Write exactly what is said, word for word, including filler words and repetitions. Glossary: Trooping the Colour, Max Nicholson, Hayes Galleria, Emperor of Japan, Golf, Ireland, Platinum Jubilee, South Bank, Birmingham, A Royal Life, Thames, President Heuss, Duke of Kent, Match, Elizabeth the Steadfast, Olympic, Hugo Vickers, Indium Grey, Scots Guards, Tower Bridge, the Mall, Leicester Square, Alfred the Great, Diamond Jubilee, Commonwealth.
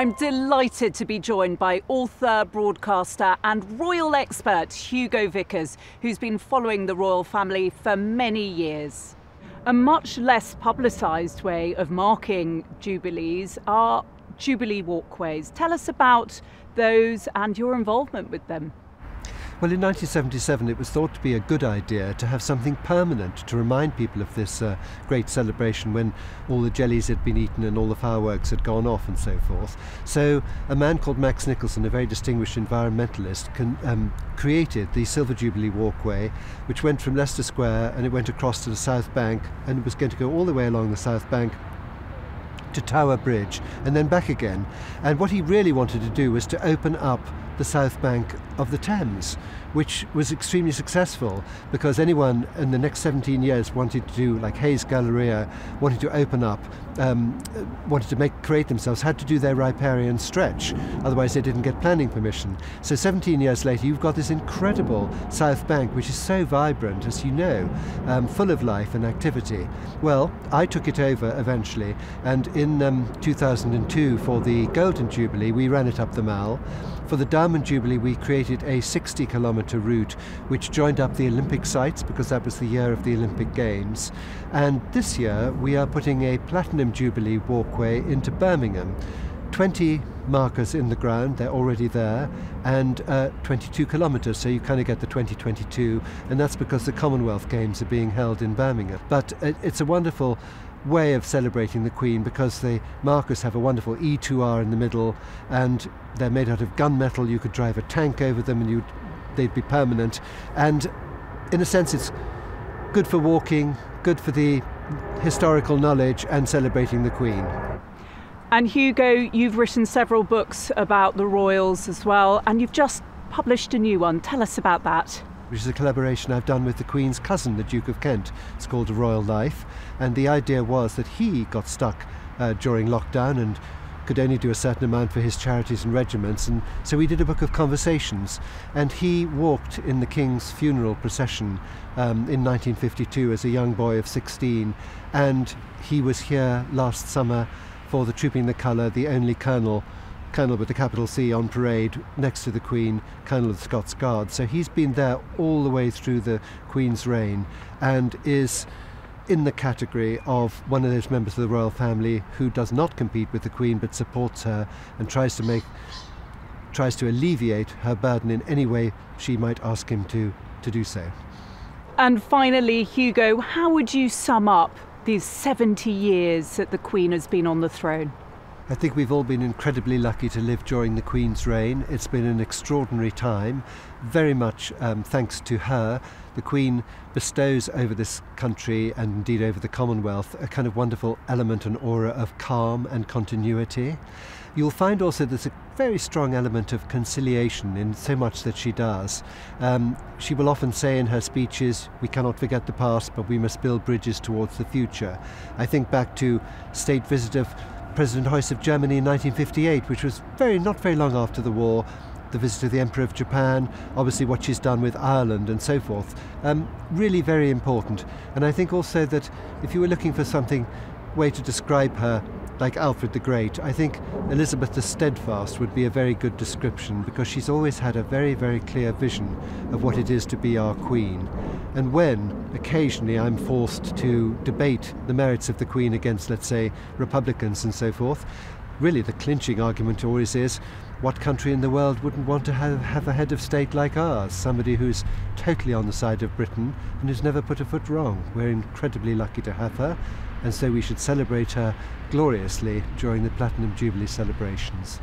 I'm delighted to be joined by author, broadcaster and royal expert Hugo Vickers, who's been following the royal family for many years. A much less publicised way of marking jubilees are jubilee walkways. Tell us about those and your involvement with them. Well, in nineteen seventy-seven, it was thought to be a good idea to have something permanent to remind people of this uh, great celebration when all the jellies had been eaten and all the fireworks had gone off and so forth. So a man called Max Nicholson, a very distinguished environmentalist, can, um, created the Silver Jubilee Walkway, which went from Leicester Square and it went across to the South Bank, and it was going to go all the way along the South Bank to Tower Bridge and then back again. And what he really wanted to do was to open up the South Bank of the Thames, which was extremely successful because anyone in the next seventeen years wanted to do, like Hayes Galleria, wanted to open up, um, wanted to make create themselves, had to do their riparian stretch, otherwise they didn't get planning permission. So seventeen years later you've got this incredible South Bank, which is so vibrant, as you know, um, full of life and activity. Well, I took it over eventually, and in um, two thousand two for the Golden Jubilee we ran it up the Mall. For the Diamond Jubilee we created a sixty kilometre route which joined up the Olympic sites, because that was the year of the Olympic Games. And this year we are putting a Platinum Jubilee walkway into Birmingham. twenty markers in the ground, they're already there, and uh, twenty-two kilometres, so you kind of get the twenty twenty-two, and that's because the Commonwealth Games are being held in Birmingham. But it, it's a wonderful way of celebrating the Queen, because the markers have a wonderful E two R in the middle, and they're made out of gunmetal. You could drive a tank over them and you'd, they'd be permanent. And in a sense it's good for walking, good for the historical knowledge and celebrating the Queen. And Hugo, you've written several books about the royals as well, and you've just published a new one. Tell us about that. Which is a collaboration I've done with the Queen's cousin, the Duke of Kent. It's called A Royal Life, and the idea was that he got stuck uh, during lockdown and could only do a certain amount for his charities and regiments, and so we did a book of conversations, and he walked in the King's funeral procession um, in nineteen fifty-two as a young boy of sixteen, and he was here last summer for the Trooping the Colour, the only colonel Colonel with a capital C on parade next to the Queen, Colonel of the Scots Guards. So he's been there all the way through the Queen's reign and is in the category of one of those members of the royal family who does not compete with the Queen but supports her and tries to make, tries to alleviate her burden in any way she might ask him to, to do so. And finally, Hugo, how would you sum up these seventy years that the Queen has been on the throne? I think we've all been incredibly lucky to live during the Queen's reign. It's been an extraordinary time, very much um, thanks to her. The Queen bestows over this country, and indeed over the Commonwealth, a kind of wonderful element and aura of calm and continuity. You'll find also there's a very strong element of conciliation in so much that she does. Um, she will often say in her speeches, we cannot forget the past, but we must build bridges towards the future. I think back to state visit of President Heuss of Germany in nineteen fifty-eight, which was very not very long after the war, the visit of the Emperor of Japan, obviously what she's done with Ireland and so forth. Um, really very important. And I think also that if you were looking for something, way to describe her, like Alfred the Great, I think Elizabeth the Steadfast would be a very good description, because she's always had a very, very clear vision of what it is to be our Queen. And when, occasionally, I'm forced to debate the merits of the Queen against, let's say, Republicans and so forth, really the clinching argument always is, what country in the world wouldn't want to have, have a head of state like ours, somebody who's totally on the side of Britain and who's never put a foot wrong? We're incredibly lucky to have her, and so we should celebrate her gloriously during the Platinum Jubilee celebrations.